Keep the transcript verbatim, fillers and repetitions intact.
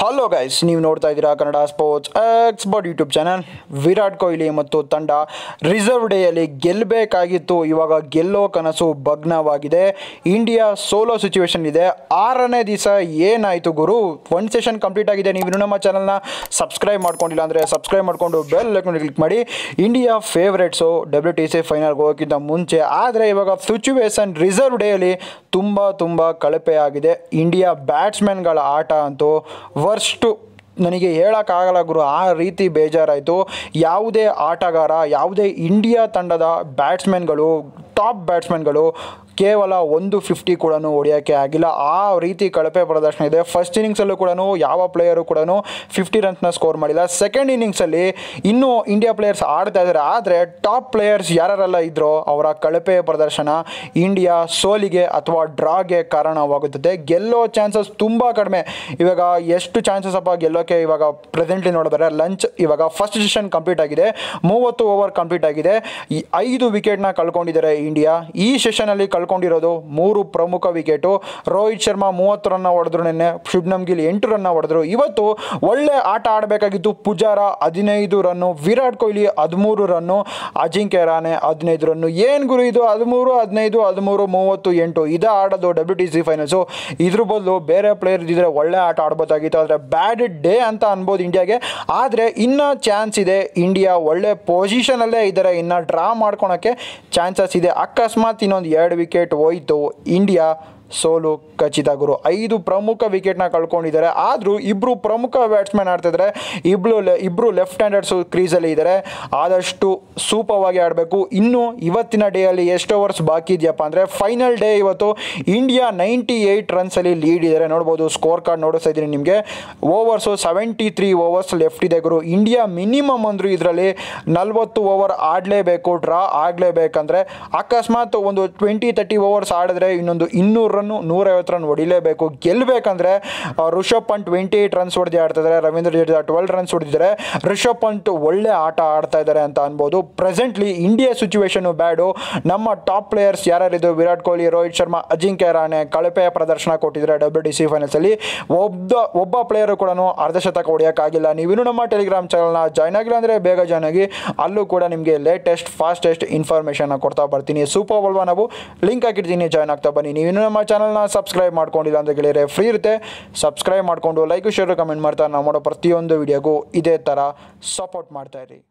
Hello guys, ನೀವು ನೋಡ್ತಾ ಇದ್ದೀರಾ Kannada sports expert YouTube channel. Virat Kohli ಮತ್ತು ತಂಡ ರಿಸರ್ವ್ ಡೇಯಲ್ಲಿ ಗೆಲ್ಲಬೇಕಾಗಿತ್ತು, ಇವಾಗ ಗೆಲ್ಲೋ ಕನಸು ಭಗ್ನವಾಗಿದೆ. ಇಂಡಿಯಾ ಸೋಲೋ ಸಿಚುವೇಶನ್ ಇದೆ. ಆರನೇ ದಿವಸ ಏನಾಯಿತು ಗುರು? ಒಂದು ಸೆಷನ್ ಕಂಪ್ಲೀಟ್ ಆಗಿದೆ. ನೀವು ನಮ್ಮ ಚಾನಲ್ನ ಸಬ್ಸ್ಕ್ರೈಬ್ ಮಾಡ್ಕೊಂಡಿಲ್ಲ ಅಂದರೆ ಸಬ್ಸ್ಕ್ರೈಬ್ ಮಾಡಿಕೊಂಡು ಬೆಲ್ ಐಕಾನ್ ಕ್ಲಿಕ್ ಮಾಡಿ. India favourites W T C ಫೈನಲ್ಗೆ ಹೋಗೋಕ್ಕಿಂತ ಮುಂಚೆ, ಆದರೆ ಇವಾಗ ಸಿಚುವೇಶನ್ ರಿಸರ್ವ್ ಡೇಯಲ್ಲಿ ತುಂಬ ತುಂಬ ಕಳಪೆ ಆಗಿದೆ. ಇಂಡಿಯಾ ಬ್ಯಾಟ್ಸ್ಮನ್ಗಳ ಆಟ ಅಂತೂ ವರ್ಸ್ಟು, ನನಗೆ ಹೇಳೋಕ್ಕಾಗಲ್ಲ ಗುರು. ಆ ರೀತಿ ಬೇಜಾರಾಯಿತು. ಯಾವುದೇ ಆಟಗಾರ, ಯಾವುದೇ ಇಂಡಿಯಾ ತಂಡದ ಬ್ಯಾಟ್ಸ್ಮನ್ಗಳು, ಟಾಪ್ ಬ್ಯಾಟ್ಸ್ಮನ್ಗಳು ಕೇವಲ ಒಂದು ಫಿಫ್ಟಿ ಕೂಡ ಹೊಡೆಯೋಕ್ಕೆ ಆಗಿಲ್ಲ. ಆ ರೀತಿ ಕಳಪೆ ಪ್ರದರ್ಶನ ಇದೆ. ಫಸ್ಟ್ ಇನ್ನಿಂಗ್ಸಲ್ಲೂ ಕೂಡ ಯಾವ ಪ್ಲೇಯರು ಕೂಡ ಫಿಫ್ಟಿ ರನ್ಸ್ನ ಸ್ಕೋರ್ ಮಾಡಿಲ್ಲ. ಸೆಕೆಂಡ್ ಇನ್ನಿಂಗ್ಸಲ್ಲಿ ಇನ್ನೂ ಇಂಡಿಯಾ ಪ್ಲೇಯರ್ಸ್ ಆಡ್ತಾ ಇದ್ದಾರೆ, ಆದರೆ ಟಾಪ್ ಪ್ಲೇಯರ್ಸ್ ಯಾರೆಲ್ಲ ಇದ್ರೋ ಅವರ ಕಳಪೆ ಪ್ರದರ್ಶನ ಇಂಡಿಯಾ ಸೋಲಿಗೆ ಅಥವಾ ಡ್ರಾಗೆ ಕಾರಣವಾಗುತ್ತದೆ. ಗೆಲ್ಲೋ ಚಾನ್ಸಸ್ ತುಂಬ ಕಡಿಮೆ. ಇವಾಗ ಎಷ್ಟು ಚಾನ್ಸಸ್ ಅಪ್ಪ ಗೆಲ್ಲೋಕ್ಕೆ? ಇವಾಗ ಪ್ರೆಸೆಂಟ್ಲಿ ನೋಡಿದ್ರೆ ಲಂಚ್ ಇವಾಗ ಫಸ್ಟ್ ಸೆಷನ್ ಕಂಪ್ಲೀಟ್ ಆಗಿದೆ, ಮೂವತ್ತು ಓವರ್ ಕಂಪ್ಲೀಟ್ ಆಗಿದೆ. ಈ ಐದು ವಿಕೆಟ್ನ ಕಳ್ಕೊಂಡಿದ್ದಾರೆ ಇಂಡಿಯಾ. ಈ ಸೆಷನಲ್ಲಿ ಕಳ್ ಕೊಂಡಿರೋದು ಮೂರು ಪ್ರಮುಖ ವಿಕೆಟು. ರೋಹಿತ್ ಶರ್ಮಾ ಮೂವತ್ತು ರನ್ನ ಹೊಡೆದ್ರು, ನಿನ್ನೆ ಶುಬ್ಮನ್ ಗಿಲ್ ಎಂಟು ರನ್ನ ಹೊಡೆದ್ರು. ಇವತ್ತು ಒಳ್ಳೆ ಆಟ ಆಡಬೇಕಾಗಿತ್ತು. ಪುಜಾರ ಹದಿನೈದು ರನ್ನು, ವಿರಾಟ್ ಕೊಹ್ಲಿ ಹದಿಮೂರು ರನ್ನು, ಅಜಿಂಕ್ಯ ರಾಣೆ ಹದಿನೈದು ರನ್ನು. ಏನು ಗುರು ಇದು? ಹದಿಮೂರು ಹದಿನೈದು ಹದಿಮೂರು ಮೂವತ್ತು ಎಂಟು ಇದು ಆಡೋದು ಡಬ್ಲ್ಯೂ ಟಿ ಸಿ ಫೈನಲ್ಸು. ಇದ್ರ ಬದಲು ಬೇರೆ ಪ್ಲೇಯರ್ ಇದ್ದಿದ್ರೆ ಒಳ್ಳೆ ಆಟ ಆಡ್ಬೋದಾಗಿತ್ತು. ಆದರೆ ಬ್ಯಾಡ್ ಡೇ ಅಂತ ಅನ್ಬೋದು ಇಂಡಿಯಾಗೆ. ಆದರೆ ಇನ್ನೂ ಚಾನ್ಸ್ ಇದೆ, ಇಂಡಿಯಾ ಒಳ್ಳೆ ಪೊಸಿಷನಲ್ಲೇ ಇದ್ದಾರೆ, ಇನ್ನೂ ಡ್ರಾ ಮಾಡ್ಕೊಳಕ್ಕೆ ಚಾನ್ಸಸ್ ಇದೆ. ಅಕಸ್ಮಾತ್ ಇನ್ನೊಂದು ಎರಡು ವಿಕೆಟ್ ಹೋಯಿತು, ಇಂಡಿಯಾ ಸೋಲು ಖಚಿತ ಗುರು. ಐದು ಪ್ರಮುಖ ವಿಕೆಟ್ನ ಕಳ್ಕೊಂಡಿದ್ದಾರೆ. ಆದರೂ ಇಬ್ಬರು ಪ್ರಮುಖ ಬ್ಯಾಟ್ಸ್ಮನ್ ಆಡ್ತಿದ್ದಾರೆ, ಇಬ್ರು ಇಬ್ಬರು ಲೆಫ್ಟ್ ಹ್ಯಾಂಡರ್ಸು ಕ್ರೀಸಲ್ಲಿ ಇದ್ದಾರೆ. ಆದಷ್ಟು ಸೂಪವಾಗಿ ಆಡಬೇಕು. ಇನ್ನು ಇವತ್ತಿನ ಡೇಯಲ್ಲಿ ಎಷ್ಟು ಓವರ್ಸ್ ಬಾಕಿ ಇದೆಯಪ್ಪ ಅಂದರೆ, ಫೈನಲ್ ಡೇ ಇವತ್ತು ಇಂಡಿಯಾ ನೈಂಟಿ ಏಯ್ಟ್ ರನ್ಸಲ್ಲಿ ಲೀಡ್ ಇದ್ದಾರೆ. ನೋಡ್ಬೋದು ಸ್ಕೋರ್ ಕಾರ್ಡ್ ನೋಡಿಸ್ತಾ ಇದ್ದೀನಿ ನಿಮಗೆ. Overs seventy three overs left ಇದೆ ಗುರು. ಇಂಡಿಯಾ ಮಿನಿಮಮ್ ಅಂದರು ಇದರಲ್ಲಿ ನಲ್ವತ್ತು ಓವರ್ ಆಡಲೇಬೇಕು, ಡ್ರಾ ಆಗಲೇಬೇಕಂದ್ರೆ. ಅಕಸ್ಮಾತ್ ಒಂದು ಟ್ವೆಂಟಿ ತರ್ಟಿ ಓವರ್ಸ್ ಆಡಿದ್ರೆ ಇನ್ನೊಂದು ಇನ್ನೂರು ರನ್ನು ನೂರೈವತ್ತು ರನ್ ಹೊಡಿಲೇಬೇಕು ಗೆಲ್ಲಬೇಕಂದ್ರೆ. Rishabh Pant twenty eight runs ಹೊಡೆದು ಆಡ್ತಾ ಇದ್ದಾರೆ, ರವೀಂದ್ರ ಜಡೇಜಾ ಟ್ವೆಲ್ವ್ ರನ್ಸ್ ಹೊಡೆದಿದ್ದಾರೆ. ರಿಷಬ್ ಪಂಟ್ ಒಳ್ಳೆ ಆಟ ಆಡ್ತಾ ಇದ್ದಾರೆ ಅಂತ ಅನ್ಬೋದು. Presently India situation bad. ನಮ್ಮ ಟಾಪ್ ಪ್ಲೇಯರ್ಸ್ ಯಾರ್ಯಾರಿದ್ರು, ವಿರಾಟ್ ಕೊಹ್ಲಿ, ರೋಹಿತ್ ಶರ್ಮಾ, ಅಜಿಂಕ್ಯ ರಾಣೆ ಕಳಪೆ ಪ್ರದರ್ಶನ ಕೊಟ್ಟಿದ್ದಾರೆ ಡಬ್ಲ್ಯೂ ಡಿ ಸಿ ಫೈನಲ್ಸಲ್ಲಿ. ಒಬ್ಬ ಒಬ್ಬ ಪ್ಲೇಯರು ಕೂಡ ಅರ್ಧಶತಕ ಹೊಡೆಯೋಕ್ಕಾಗಿಲ್ಲ. ನೀವಿನ್ನೂ ನಮ್ಮ ಟೆಲಿಗ್ರಾಮ್ ಚಾನಲ್ನ ಜಾಯ್ನ್ ಆಗಿಲ್ಲ ಅಂದರೆ ಬೇಗ ಜಾಯ್ನ್ ಆಗಿ. ಅಲ್ಲೂ ಕೂಡ ನಿಮಗೆ ಲೇಟೆಸ್ಟ್ ಫಾಸ್ಟೆಸ್ಟ್ ಇನ್ಫಾರ್ಮೇಷನ್ನ ಕೊಡ್ತಾ ಬರ್ತೀನಿ. ಸೂಪರ್ ಅಲ್ವಾ? ನಾವು ಲಿಂಕ್ ಹಾಕಿರ್ತೀನಿ, ಜಾಯ್ನ್ ಆಗ್ತಾ ಬನ್ನಿ. ನೀವು ಇನ್ನೂ ನಮ್ಮ ಚಾನಲ್ನ ಸಬ್ಸ್ಕ್ರೈಬ್ ಮಾಡ್ಕೊಂಡಿಲ್ಲ ಅಂತ ಗೆಳೆಯರೆ ಫ್ರೀ ಇರುತ್ತೆ, ಸಬ್ಸ್ಕ್ರೈಬ್ ಮಾಡಿಕೊಂಡು ಲೈಕ್, ಶೇರ್, ಕಮೆಂಟ್ ಮಾಡ್ತಾ ನಾವು ಮಾಡೋ ಪ್ರತಿಯೊಂದು ವಿಡಿಯೋಗೂ ಇದೇ ಥರ ಸಪೋರ್ಟ್ ಮಾಡ್ತಾ ಇರಿ.